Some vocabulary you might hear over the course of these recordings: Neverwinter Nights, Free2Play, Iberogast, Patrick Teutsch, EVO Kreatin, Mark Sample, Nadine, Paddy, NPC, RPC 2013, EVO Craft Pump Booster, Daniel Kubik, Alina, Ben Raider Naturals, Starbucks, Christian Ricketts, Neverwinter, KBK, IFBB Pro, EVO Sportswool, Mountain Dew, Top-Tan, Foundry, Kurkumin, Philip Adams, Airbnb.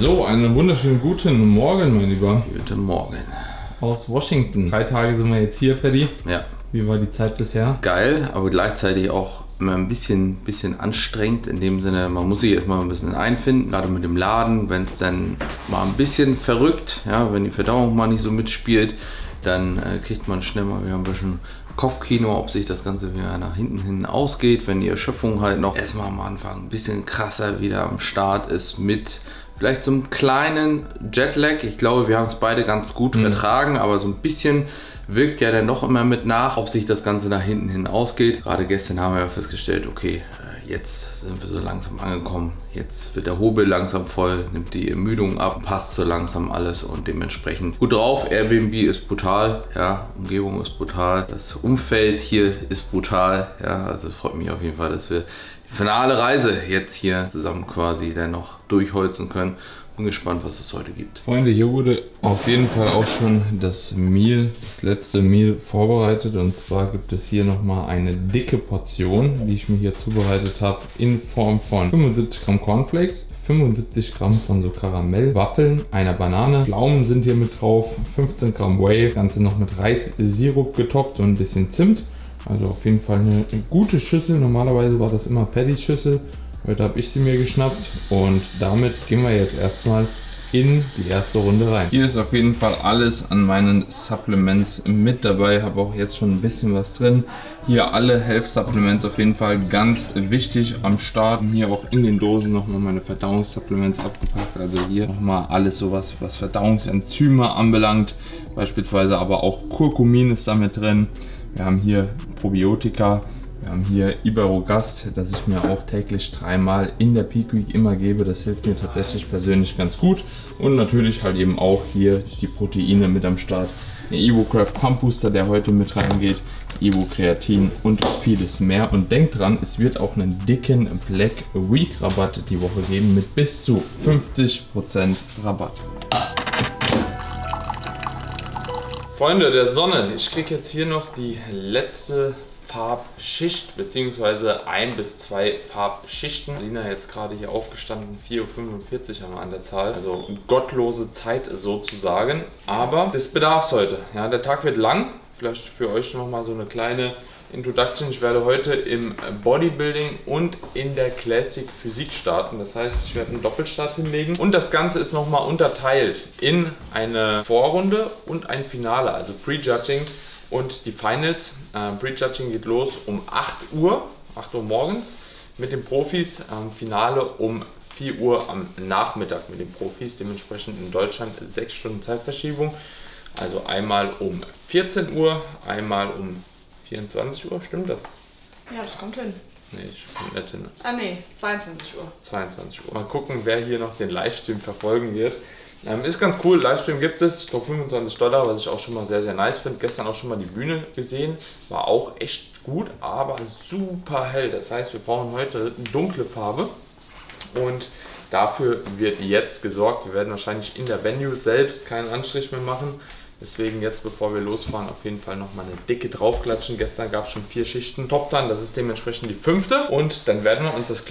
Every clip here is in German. So, einen wunderschönen guten Morgen, mein Lieber. Guten Morgen. Aus Washington. 3 Tage sind wir jetzt hier, Paddy. Ja. Wie war die Zeit bisher? Geil, aber gleichzeitig auch immer ein bisschen anstrengend. In dem Sinne, man muss sich erstmal ein bisschen einfinden, gerade mit dem Laden. Wenn es dann mal ein bisschen verrückt, ja, wenn die Verdauung mal nicht so mitspielt, dann kriegt man schnell mal wieder ein bisschen Kopfkino, ob sich das Ganze wieder nach hinten ausgeht. Wenn die Erschöpfung halt noch erstmal am Anfang ein bisschen krasser wieder am Start ist mit vielleicht so einem kleinen Jetlag. Ich glaube, wir haben es beide ganz gut vertragen, aber so ein bisschen wirkt ja dann noch immer mit nach, ob sich das Ganze nach hinten hin ausgeht. Gerade gestern haben wir festgestellt, okay, jetzt sind wir so langsam angekommen. Jetzt wird der Hobel langsam voll, nimmt die Ermüdung ab, passt so langsam alles und dementsprechend gut drauf. Airbnb ist brutal, ja, Umgebung ist brutal, das Umfeld hier ist brutal, ja, also freut mich auf jeden Fall, dass wir die finale Reise jetzt hier zusammen quasi dann noch durchholzen können. Bin gespannt, was es heute gibt. Freunde, hier wurde auf jeden Fall auch schon das Meal, das letzte Meal vorbereitet. Und zwar gibt es hier nochmal eine dicke Portion, die ich mir hier zubereitet habe, in Form von 75 Gramm Cornflakes, 75 Gramm von so Karamellwaffeln, einer Banane, Pflaumen sind hier mit drauf, 15 Gramm Whey, das Ganze noch mit Reissirup getoppt und ein bisschen Zimt. Also auf jeden Fall eine gute Schüssel. Normalerweise war das immer Paddys Schüssel. Heute habe ich sie mir geschnappt und damit gehen wir jetzt erstmal in die erste Runde rein. Hier ist auf jeden Fall alles an meinen Supplements mit dabei, habe auch jetzt schon ein bisschen was drin. Hier alle Health Supplements auf jeden Fall ganz wichtig am Start. Hier auch in den Dosen nochmal meine Verdauungssupplements abgepackt. Also hier nochmal alles sowas, was Verdauungsenzyme anbelangt. Beispielsweise aber auch Kurkumin ist da mit drin. Wir haben hier Probiotika. Wir haben hier Iberogast, das ich mir auch täglich 3-mal in der Peak Week immer gebe. Das hilft mir tatsächlich persönlich ganz gut. Und natürlich halt eben auch hier die Proteine mit am Start. Der EVO Craft Pump Booster, der heute mit reingeht. EVO Kreatin und vieles mehr. Und denkt dran, es wird auch einen dicken Black Week Rabatt die Woche geben mit bis zu 50% Rabatt. Freunde der Sonne, ich kriege jetzt hier noch die letzte Farbschicht bzw. 1 bis 2 Farbschichten. Alina jetzt gerade hier aufgestanden, 4:45 Uhr haben wir an der Zahl, also gottlose Zeit sozusagen, aber des Bedarfs heute. Ja, der Tag wird lang, vielleicht für euch nochmal so eine kleine Introduction. Ich werde heute im Bodybuilding und in der Classic Physik starten. Das heißt, ich werde einen Doppelstart hinlegen. Und das Ganze ist nochmal unterteilt in eine Vorrunde und ein Finale, also Prejudging und die Finals. Prejudging geht los um 8 Uhr morgens mit den Profis, Finale um 4 Uhr am Nachmittag mit den Profis, dementsprechend in Deutschland 6 Stunden Zeitverschiebung, also einmal um 14 Uhr, einmal um 24 Uhr, stimmt das? Ja, das kommt hin. Nee, ich komme nicht hin. Ah nee, 22 Uhr. 22 Uhr. Mal gucken, wer hier noch den Livestream verfolgen wird. Ist ganz cool, Livestream gibt es, ich glaube $25, was ich auch schon mal sehr nice finde. Gestern auch schon mal die Bühne gesehen, war auch echt gut, aber super hell. Das heißt, wir brauchen heute dunkle Farbe und dafür wird jetzt gesorgt. Wir werden wahrscheinlich in der Venue selbst keinen Anstrich mehr machen. Deswegen jetzt, bevor wir losfahren, auf jeden Fall nochmal eine dicke draufklatschen. Gestern gab es schon 4 Schichten. Top-Tan, das ist dementsprechend die 5. Und dann werden wir uns das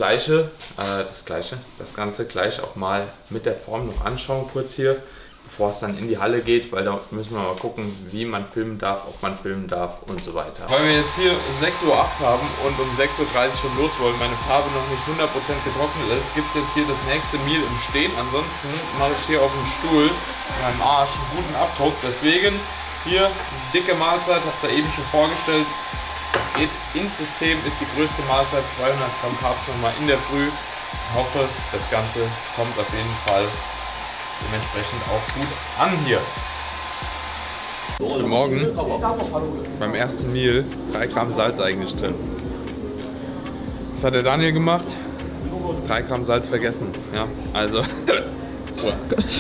Ganze gleich auch mal mit der Form noch anschauen, kurz hier, bevor es dann in die Halle geht, weil da müssen wir mal gucken, wie man filmen darf, ob man filmen darf und so weiter. Weil wir jetzt hier 6:08 Uhr haben und um 6:30 Uhr schon los wollen, meine Farbe noch nicht 100% getrocknet ist, gibt es jetzt hier das nächste Meal im Stehen. Ansonsten mache ich hier auf dem Stuhl mit meinem Arsch einen guten Abdruck. Deswegen hier dicke Mahlzeit, habe es ja eben schon vorgestellt, geht ins System, ist die größte Mahlzeit, 200 Gramm Carbs nochmal in der Früh. Ich hoffe, das Ganze kommt auf jeden Fall dementsprechend auch gut an hier. Guten Morgen, beim ersten Meal 3 Gramm Salz eigentlich drin. Das hat der Daniel gemacht, 3 Gramm Salz vergessen. Ja, also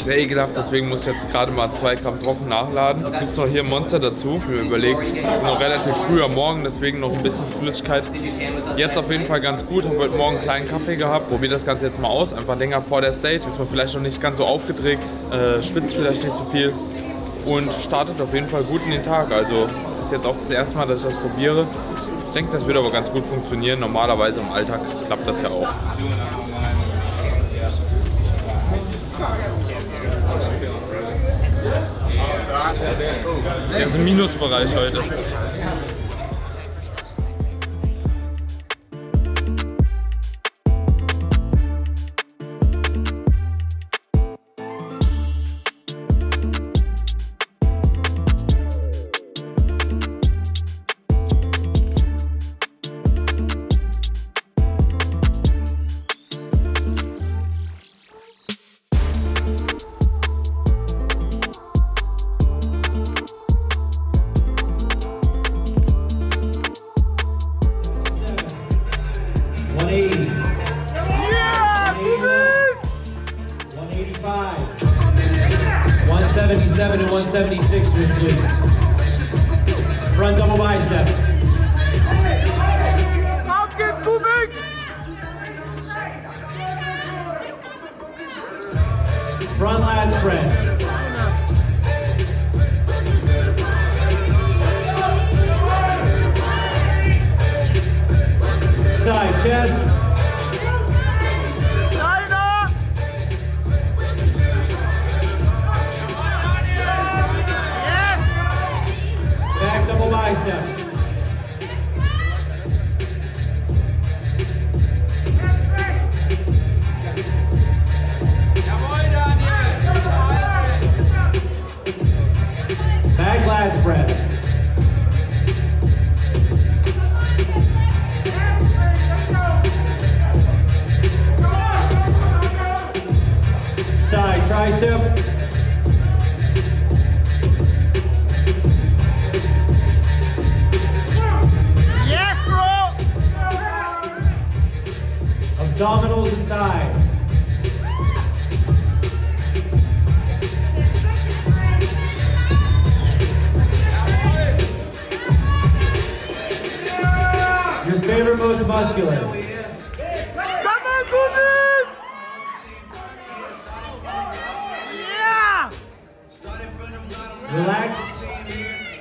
sehr ekelhaft, deswegen muss ich jetzt gerade mal 2 Gramm trocken nachladen. Jetzt gibt es noch hier ein Monster dazu. Ich habe mir überlegt, es ist noch relativ früh am Morgen, deswegen noch ein bisschen Flüssigkeit. Jetzt auf jeden Fall ganz gut. Ich habe heute Morgen einen kleinen Kaffee gehabt. Probiere das Ganze jetzt mal aus. Einfach länger vor der Stage. Ist man vielleicht noch nicht ganz so aufgedreht, schwitzt vielleicht nicht so viel und startet auf jeden Fall gut in den Tag. Also ist jetzt auch das erste Mal, dass ich das probiere. Ich denke, das wird aber ganz gut funktionieren. Normalerweise im Alltag klappt das ja auch. Das ist ein Minusbereich heute.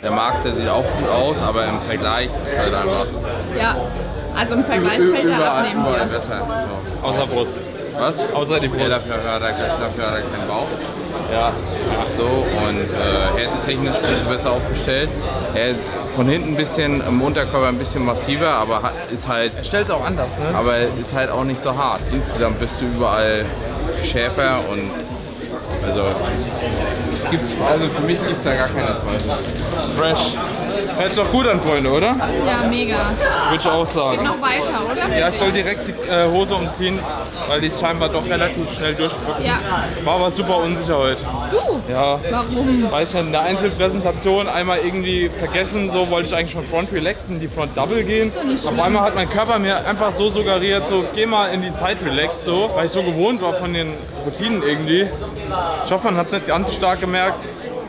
Der Markt, der sieht auch gut aus, aber im Vergleich ist halt einfach. Ja, also im Vergleich fällt er abnehmen hier. Besser. So. Außer Brust. Was? Außer die Brust. Ja, dafür hat er keinen Bauch. Ja. So, und härtetechnisch ist er besser aufgestellt. Er ist von hinten ein bisschen, im Unterkörper ein bisschen massiver, aber ist halt. Er stellt es auch anders, ne? Aber ist halt auch nicht so hart. Insgesamt bist du überall schärfer und. Also für mich gibt es da gar keine zweite. Fresh. Hört sich doch gut an, Freunde, oder? Ja, mega. Würde ich auch sagen. Geht noch weiter, oder? Ja, ich soll direkt die Hose umziehen, weil die ist scheinbar doch relativ schnell durchgeboxt. Ja. War aber super unsicher heute. Du? Ja. Warum? Weiß ich, in der Einzelpräsentation einmal irgendwie vergessen, so wollte ich eigentlich von Front Relax in die Front Double gehen. Auf einmal hat mein Körper mir einfach so suggeriert, so geh mal in die Side Relax, so, weil ich so gewohnt war von den Routinen irgendwie. Ich hoffe, man hat es nicht ganz so stark gemerkt.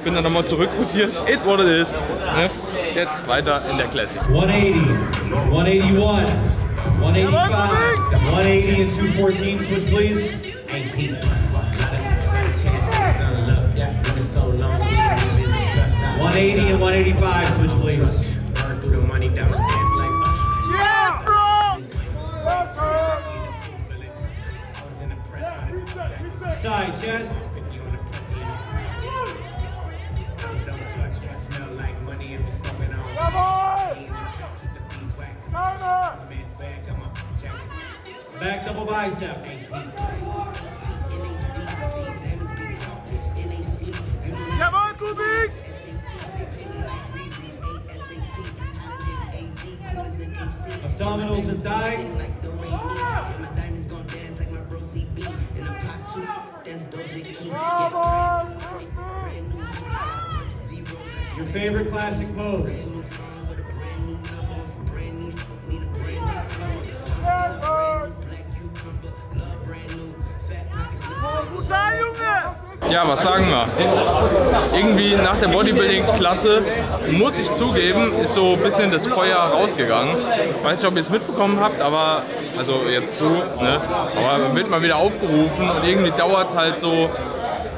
Bin dann nochmal zurückrotiert. It what it is. Ne? Jetzt weiter in der Classic. 180, 181, 185, 180 and 214, switch please. Yeah. 180 and 185, switch please. Yeah, bro! Side chest. Back double bicep. Jawohl, Kubik! Abdominals and thigh. Your favorite classic pose. Ja, was sagen wir? Irgendwie nach der Bodybuilding-Klasse, muss ich zugeben, ist so ein bisschen das Feuer rausgegangen. Weiß nicht, ob ihr es mitbekommen habt, aber, also jetzt du, ne? Aber man wird mal wieder aufgerufen und irgendwie dauert es halt so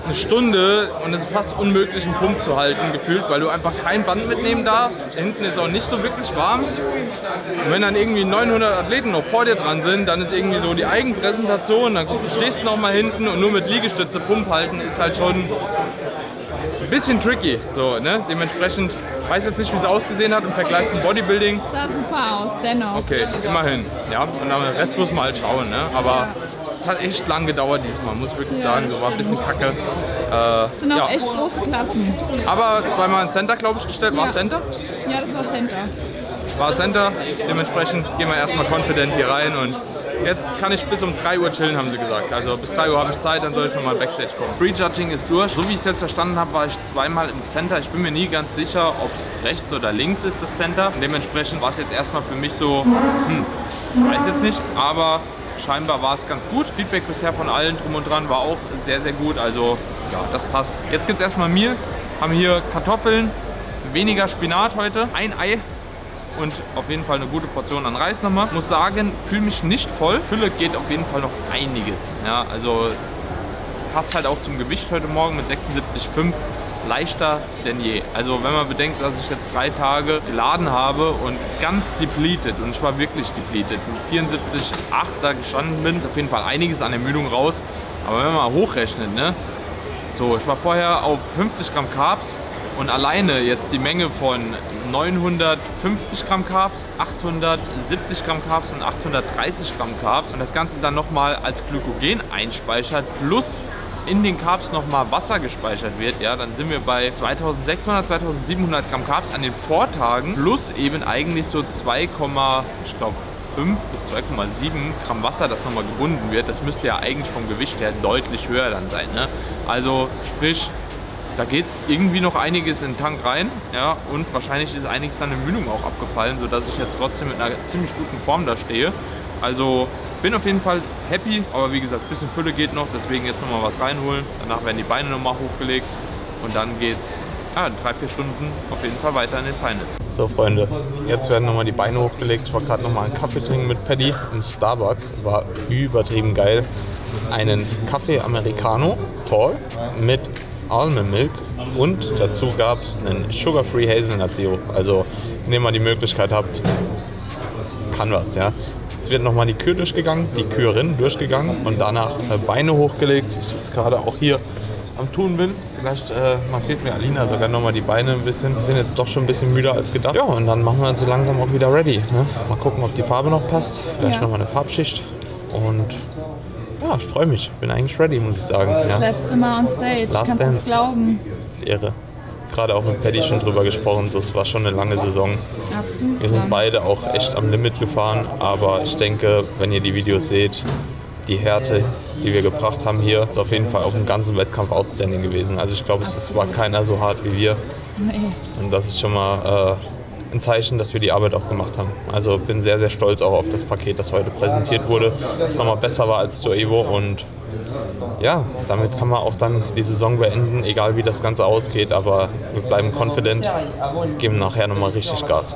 eine Stunde und es ist fast unmöglich, einen Pump zu halten, gefühlt, weil du einfach kein Band mitnehmen darfst. Hinten ist auch nicht so wirklich warm. Und wenn dann irgendwie 900 Athleten noch vor dir dran sind, dann ist irgendwie so die Eigenpräsentation, dann stehst du nochmal hinten und nur mit Liegestütze Pump halten ist halt schon ein bisschen tricky. So, ne? Dementsprechend, weiß jetzt nicht, wie es ausgesehen hat im Vergleich zum Bodybuilding. Sah super aus, dennoch. Okay, immerhin. Ja, und dann den Rest muss man halt schauen, ne? Aber es hat echt lang gedauert diesmal, muss ich wirklich sagen. So war ein bisschen kacke. Es sind auch echt große Klassen. Aber zweimal ein Center, glaube ich, gestellt. War es Center? Ja, das war Center. War Center. Dementsprechend gehen wir erstmal confident hier rein. Und jetzt kann ich bis um 3 Uhr chillen, haben sie gesagt. Also bis 3 Uhr habe ich Zeit, dann soll ich nochmal Backstage kommen. Prejudging ist durch. So wie ich es jetzt verstanden habe, war ich zweimal im Center. Ich bin mir nie ganz sicher, ob es rechts oder links ist, das Center. Und dementsprechend war es jetzt erstmal für mich so, ich weiß jetzt nicht, aber scheinbar war es ganz gut. Feedback bisher von allen drum und dran war auch sehr, sehr gut. Also ja, das passt. Jetzt gibt es erstmal Meal. Haben hier Kartoffeln, weniger Spinat heute, ein Ei und auf jeden Fall eine gute Portion an Reis nochmal. Muss sagen, fühle mich nicht voll. Fülle geht auf jeden Fall noch einiges. Ja, also passt halt auch zum Gewicht heute Morgen mit 76,5. Leichter denn je. Also wenn man bedenkt, dass ich jetzt 3 Tage geladen habe und ganz depleted, und ich war wirklich depleted, mit 74,8 da gestanden bin, ist auf jeden Fall einiges an Ermüdung raus. Aber wenn man mal hochrechnet, ne? So, ich war vorher auf 50 Gramm Carbs und alleine jetzt die Menge von 950 Gramm Carbs, 870 Gramm Carbs und 830 Gramm Carbs und das Ganze dann nochmal als Glykogen einspeichert plus in den Carbs nochmal Wasser gespeichert wird, ja, dann sind wir bei 2600, 2700 Gramm Carbs an den Vortagen plus eben eigentlich so 2,5 bis 2,7 Gramm Wasser, das nochmal gebunden wird. Das müsste ja eigentlich vom Gewicht her deutlich höher dann sein, ne? Also sprich, da geht irgendwie noch einiges in den Tank rein, ja, und wahrscheinlich ist einiges an der Mündung auch abgefallen, sodass ich jetzt trotzdem mit einer ziemlich guten Form da stehe. Also bin auf jeden Fall happy, aber wie gesagt, ein bisschen Fülle geht noch, deswegen jetzt nochmal was reinholen. Danach werden die Beine nochmal hochgelegt und dann geht's in 3–4 Stunden auf jeden Fall weiter in den Finals. So Freunde, jetzt werden nochmal die Beine hochgelegt. Ich war gerade nochmal einen Kaffee trinken mit Paddy im Starbucks, war übertrieben geil. Einen Kaffee Americano, tall, mit Almond Milk und dazu gab es einen Sugar-Free Hazelnut Zero. Also, wenn ihr mal die Möglichkeit habt, kann was, ja. Jetzt wird nochmal die Kühe durchgegangen, die Küherin durchgegangen und danach Beine hochgelegt. Ich jetzt gerade auch hier am Tun bin. Vielleicht massiert mir Alina sogar nochmal die Beine ein bisschen. Wir sind jetzt doch schon ein bisschen müder als gedacht. Ja, und dann machen wir uns so langsam auch wieder ready, ne? Mal gucken, ob die Farbe noch passt. Vielleicht nochmal eine Farbschicht. Und ja, ich freue mich. Bin eigentlich ready, muss ich sagen. Das letzte Mal on stage. Last Dance. Kannst du es glauben? Das ist irre. Gerade auch mit Paddy schon drüber gesprochen, so, es war schon eine lange Saison. Absolut. Wir sind beide auch echt am Limit gefahren, aber ich denke, wenn ihr die Videos seht, die Härte, die wir gebracht haben hier, ist auf jeden Fall auch im ganzen Wettkampf outstanding gewesen. Also ich glaube, es war keiner so hart wie wir. Nee. Und das ist schon mal ein Zeichen, dass wir die Arbeit auch gemacht haben. Also bin sehr, sehr stolz auch auf das Paket, das heute präsentiert wurde, das nochmal besser war als zur EVO und ja, damit kann man auch dann die Saison beenden, egal wie das Ganze ausgeht, aber wir bleiben confident, geben nachher nochmal richtig Gas.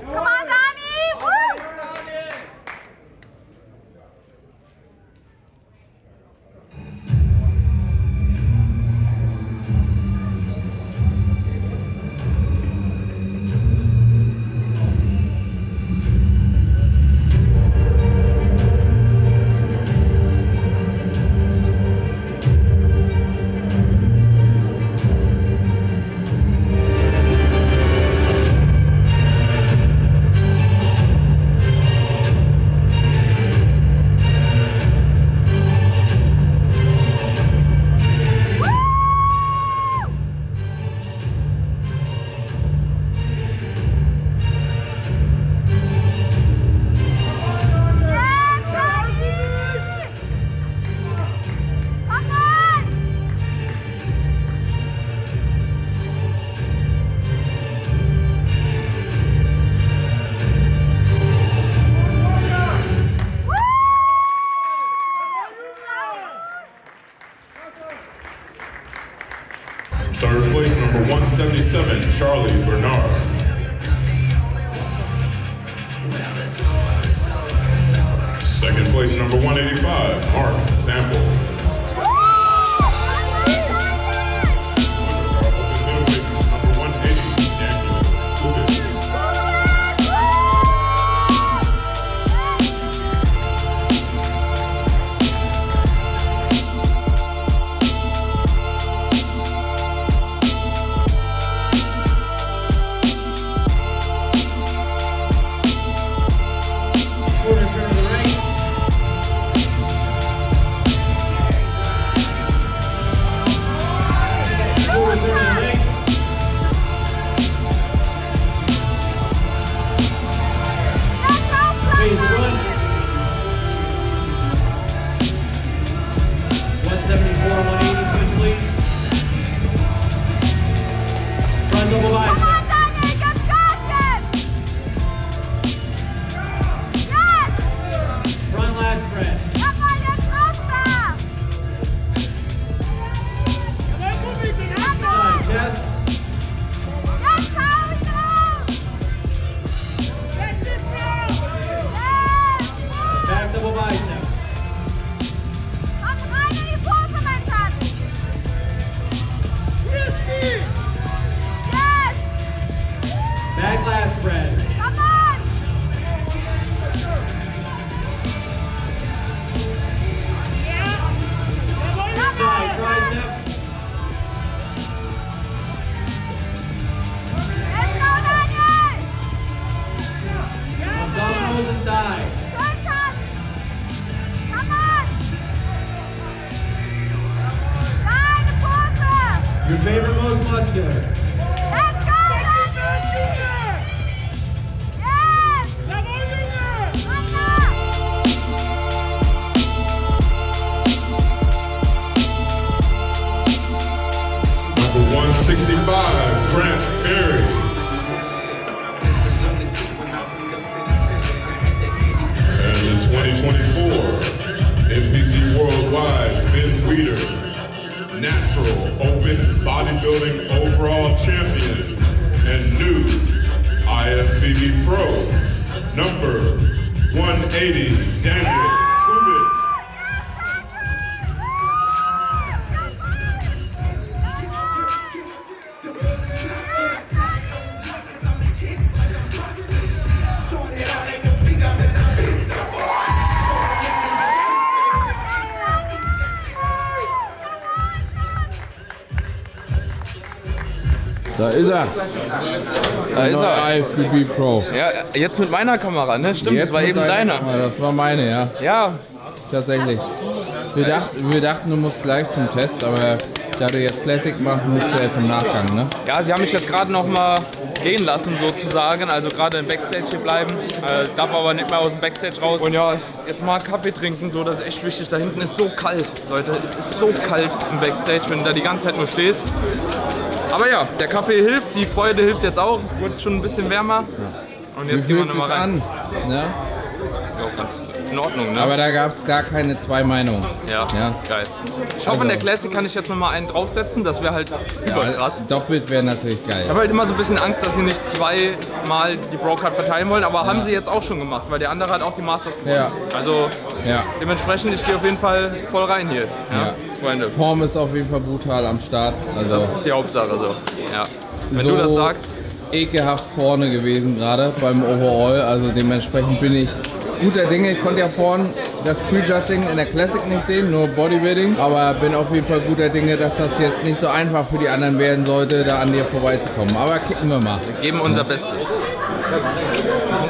Number 185, Mark Sample. Your favorite most muscular. Let's go, Daniel! Natural Open Bodybuilding Overall Champion and new IFBB Pro, number 180, Daniel Kubik. Da ist er. Da ist er. IFBB Pro. Ja, jetzt mit meiner Kamera, ne? Stimmt, jetzt das war eben deiner. Kamera, das war meine, ja. Ja. Tatsächlich. Wir dachten, du musst gleich zum Test, aber da du jetzt Classic machst, musst du jetzt im Nachgang, ne? Ja, sie haben mich jetzt gerade noch mal gehen lassen, sozusagen. Also gerade im Backstage hier bleiben. Darf aber nicht mehr aus dem Backstage raus. Und ja, jetzt mal Kaffee trinken, so, das ist echt wichtig. Da hinten ist so kalt, Leute. Es ist so kalt im Backstage, wenn du da die ganze Zeit nur stehst. Aber ja, der Kaffee hilft, die Freude hilft jetzt auch, wird schon ein bisschen wärmer. Ja. Und jetzt gehen wir nochmal rein. Ne? Ja, ganz in Ordnung, ne? Aber da gab es gar keine zwei Meinungen. Ja, ja. Geil. Ich hoffe, in der Classic kann ich jetzt nochmal einen draufsetzen, das wäre halt überkrass. Ja, doppelt wäre natürlich geil. Ich habe halt immer so ein bisschen Angst, dass sie nicht zweimal die Brocard verteilen wollen, aber haben sie jetzt auch schon gemacht, weil der andere hat auch die Masters gewonnen. Ja. Also dementsprechend, ich gehe auf jeden Fall voll rein hier. Ja. Ja. Freunde. Form ist auf jeden Fall brutal am Start. Also das ist die Hauptsache so. Ja. Wenn so du das sagst. Ekelhaft vorne gewesen gerade beim Overall, also dementsprechend bin ich guter Dinge. Ich konnte ja vorne das Prejudging in der Classic nicht sehen, nur Bodybuilding, aber bin auf jeden Fall guter Dinge, dass das jetzt nicht so einfach für die anderen werden sollte, da an dir vorbeizukommen. Aber kicken wir mal. Wir geben unser Bestes.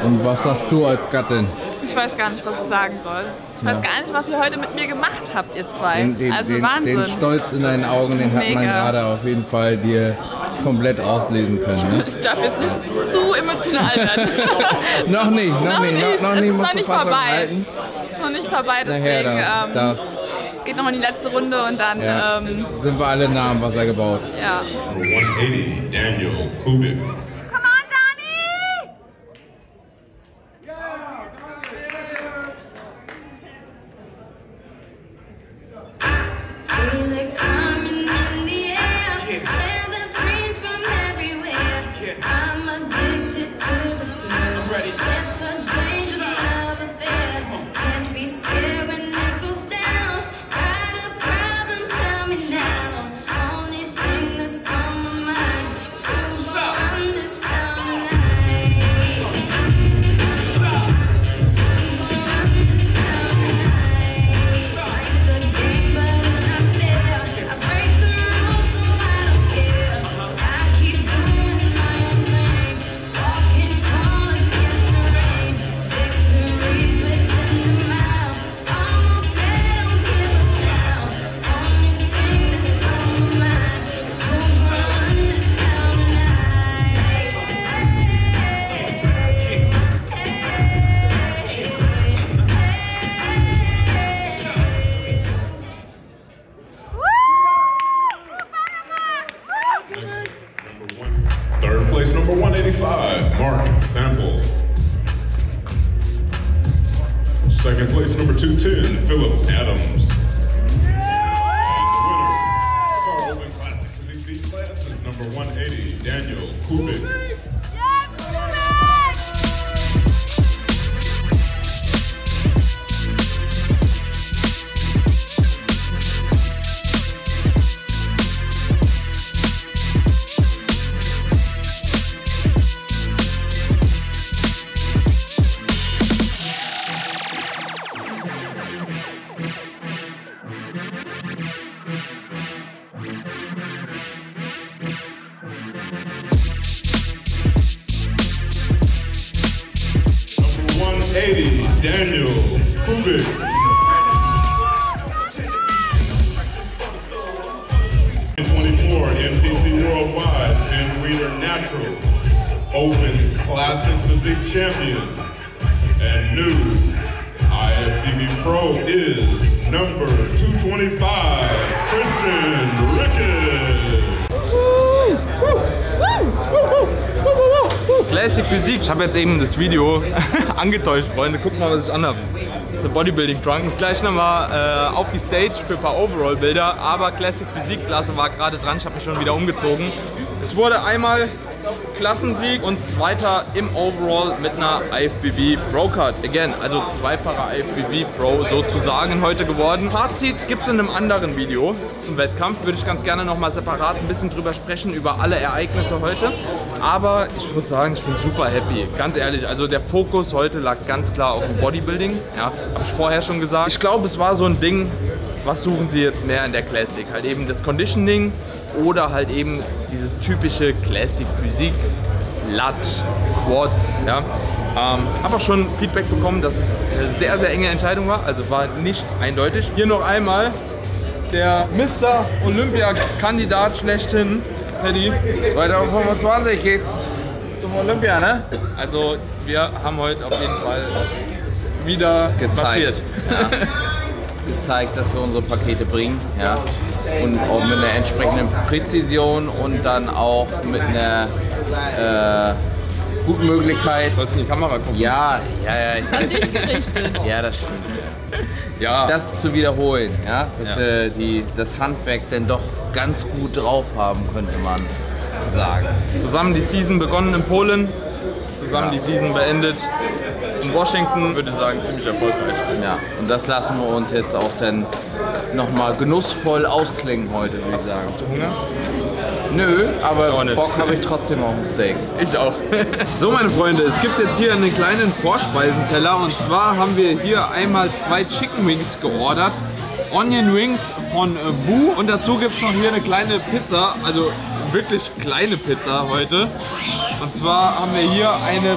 Und was sagst du als Gattin? Ich weiß gar nicht, was ich sagen soll. Ich weiß gar nicht, was ihr heute mit mir gemacht habt, ihr zwei. Also Wahnsinn. Den Stolz in deinen Augen, den hat man gerade auf jeden Fall dir komplett auslesen können. Ne? Ich darf jetzt nicht zu emotional werden. Noch nicht. Es ist noch nicht vorbei. Es ist noch nicht vorbei, deswegen. Es geht nochmal in die letzte Runde und dann sind wir alle nah am Wasser gebaut. Ja. 180, Daniel Kubik. Second place, number 210, Philip Adams. And the winner for Open Classic Physique B class is number 180, Daniel Kubik. NPC Worldwide, Ben Raider Naturals, Open Classic Physique Champion, and new IFBB Pro is number 225, Christian Ricketts. Classic Physik. Ich habe jetzt eben das Video angetäuscht, Freunde. Guckt mal, was ich anhabe. So Bodybuilding Trunk. Das gleiche nochmal auf die Stage für ein paar Overall-Bilder. Aber Classic Physik-Klasse war gerade dran. Ich habe mich schon wieder umgezogen. Es wurde einmal Klassensieg und Zweiter im Overall mit einer IFBB Pro Card. Again, also zweifacher IFBB Pro sozusagen heute geworden. Fazit gibt es in einem anderen Video zum Wettkampf. Würde ich ganz gerne nochmal separat ein bisschen drüber sprechen, über alle Ereignisse heute. Aber ich muss sagen, ich bin super happy. Ganz ehrlich, also der Fokus heute lag ganz klar auf dem Bodybuilding. Ja, habe ich vorher schon gesagt. Ich glaube, es war so ein Ding, was suchen Sie jetzt mehr in der Classic? Halt eben das Conditioning oder halt eben dieses typische Classic Physik, Lat, Quads, ja. Habe auch schon Feedback bekommen, dass es eine sehr, sehr enge Entscheidung war, also war nicht eindeutig. Hier noch einmal der Mr. Olympia-Kandidat schlechthin, Paddy. 2025 geht's zum Olympia, ne? Also wir haben heute auf jeden Fall wieder marschiert. Ja. Gezeigt, dass wir unsere Pakete bringen, ja. Und auch mit einer entsprechenden Präzision und dann auch mit einer guten Möglichkeit. Sollst du in die Kamera gucken? Ja, ja, ja. Ja, das stimmt. Ja. Das zu wiederholen, ja, dass, ja. Das Handwerk denn doch ganz gut drauf haben, könnte man sagen. Zusammen die Season begonnen in Polen, zusammen die Season beendet in Washington, würde ich sagen, ziemlich erfolgreich. Ja, und das lassen wir uns jetzt auch dann nochmal genussvoll ausklingen heute, würde ich sagen. Hast du Hunger? Nö, aber Bock habe ich trotzdem auf ein Steak. Ich auch. So, meine Freunde, es gibt jetzt hier einen kleinen Vorspeisenteller und zwar haben wir hier einmal 2 Chicken Wings geordert. Onion Rings von Boo und dazu gibt es noch hier eine kleine Pizza, also wirklich kleine Pizza heute. Und zwar haben wir hier eine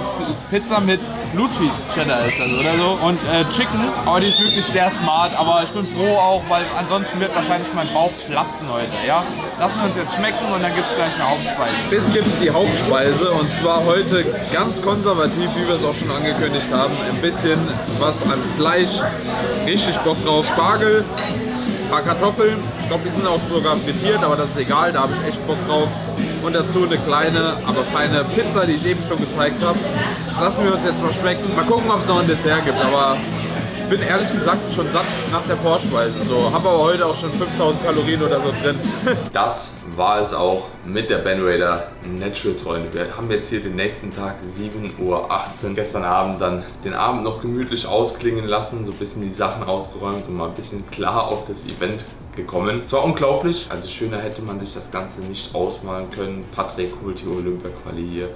Pizza mit Blue Cheese Cheddar ist das oder so und Chicken, aber die ist wirklich sehr smart, aber ich bin froh auch, weil ansonsten wird wahrscheinlich mein Bauch platzen heute, ja. Lassen wir uns jetzt schmecken und dann gibt es gleich eine Hauptspeise. Es gibt die Hauptspeise und zwar heute ganz konservativ, wie wir es auch schon angekündigt haben, ein bisschen was an Fleisch, richtig Bock drauf, Spargel, ein paar Kartoffeln, ich glaube die sind auch sogar frittiert, aber das ist egal, da habe ich echt Bock drauf. Und dazu eine kleine, aber feine Pizza, die ich eben schon gezeigt habe. Das lassen wir uns jetzt mal schmecken. Mal gucken, ob es noch ein Dessert gibt, aber ich bin ehrlich gesagt schon satt nach der Vorspeise. So, habe aber heute auch schon 5000 Kalorien oder so drin. Das war es auch mit der Ben Raider Naturals, Freunde. Wir haben jetzt hier den nächsten Tag, 7.18 Uhr. Gestern Abend dann den Abend noch gemütlich ausklingen lassen, so ein bisschen die Sachen ausgeräumt und mal ein bisschen klar auf das Event gekommen. Es war unglaublich, also schöner hätte man sich das Ganze nicht ausmalen können. Patrick holt die Olympia-Quali hier.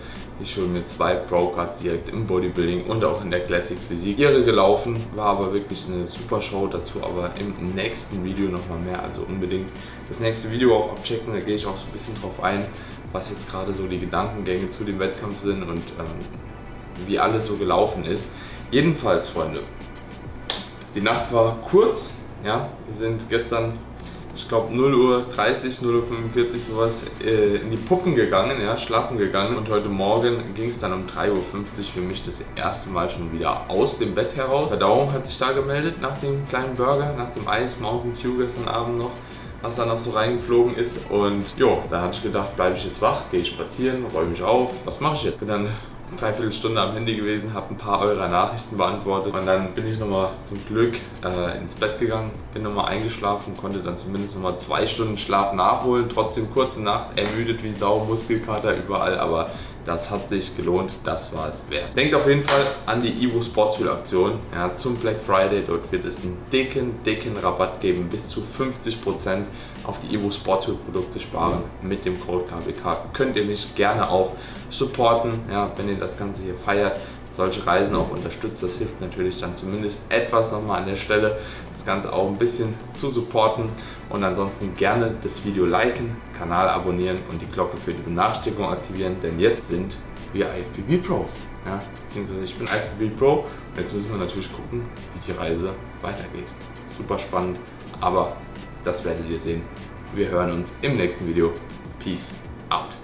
Ich hole mir 2 Pro-Cards direkt im Bodybuilding und auch in der Classic Physik. Irre gelaufen, war aber wirklich eine super Show. Dazu aber im nächsten Video nochmal mehr, also unbedingt das nächste Video auch abchecken. Da gehe ich auch so ein bisschen drauf ein, was jetzt gerade so die Gedankengänge zu dem Wettkampf sind und wie alles so gelaufen ist. Jedenfalls, Freunde, die Nacht war kurz. Ja, wir sind gestern, ich glaube 0.30 Uhr, 0.45 Uhr sowas in die Puppen gegangen, ja, schlafen gegangen und heute Morgen ging es dann um 3.50 Uhr für mich das erste Mal schon wieder aus dem Bett heraus. Verdauung hat sich da gemeldet nach dem kleinen Burger, nach dem Eis Mountain Dew gestern Abend noch, was da noch so reingeflogen ist und jo, da hatte ich gedacht, bleibe ich jetzt wach, gehe ich spazieren, räume mich auf, was mache ich jetzt? Bin dann 3/4 Stunde am Handy gewesen, habe ein paar eurer Nachrichten beantwortet und dann bin ich nochmal zum Glück ins Bett gegangen, bin nochmal eingeschlafen, konnte dann zumindest nochmal 2 Stunden Schlaf nachholen, trotzdem kurze Nacht, ermüdet wie Sau, Muskelkater überall, aber das hat sich gelohnt, das war es wert. Denkt auf jeden Fall an die EVO Sportswool Aktion, ja, zum Black Friday, dort wird es einen dicken Rabatt geben, bis zu 50% auf die EVO Sportswool Produkte sparen mit dem Code KBK. Könnt ihr mich gerne auch supporten, ja, wenn ihr das Ganze hier feiert, solche Reisen auch unterstützt, das hilft natürlich dann zumindest etwas nochmal an der Stelle, das Ganze auch ein bisschen zu supporten und ansonsten gerne das Video liken, Kanal abonnieren und die Glocke für die Benachrichtigung aktivieren, denn jetzt sind wir IFBB Pros, ja, beziehungsweise ich bin IFBB Pro und jetzt müssen wir natürlich gucken, wie die Reise weitergeht. Super spannend, aber das werdet ihr sehen. Wir hören uns im nächsten Video. Peace out.